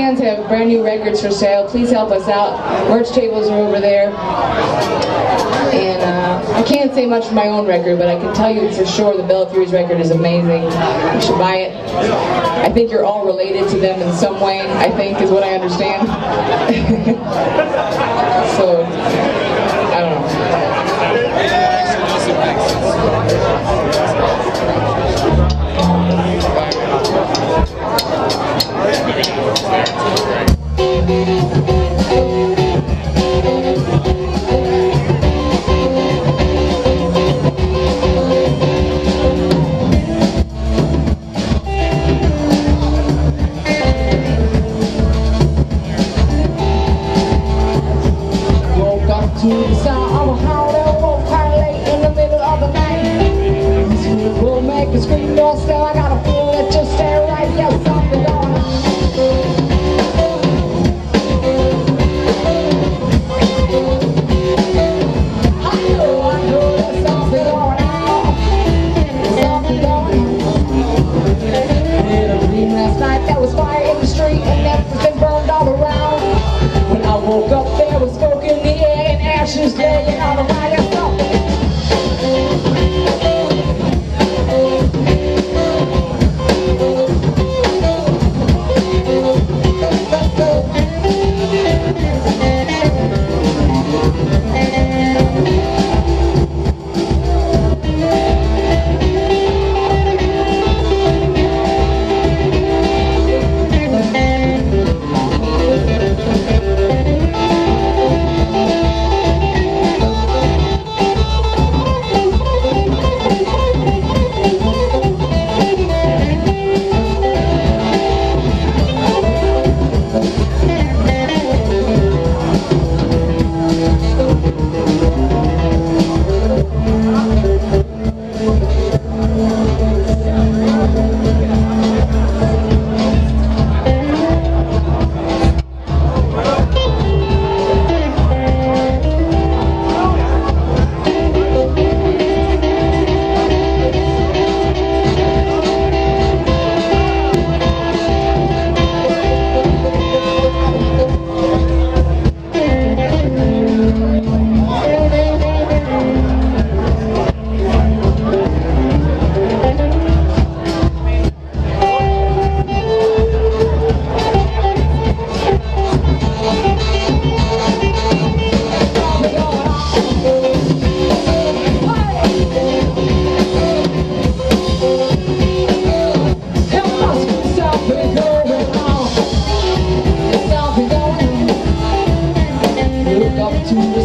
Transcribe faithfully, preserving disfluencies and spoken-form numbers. fans have brand new records for sale. Please help us out. Merch tables are over there. And uh, I can't say much for my own record, but I can tell you for sure the Bellfuries record is amazing. You should buy it. I think you're all related to them in some way, I think, is what I understand. So, I don't know. To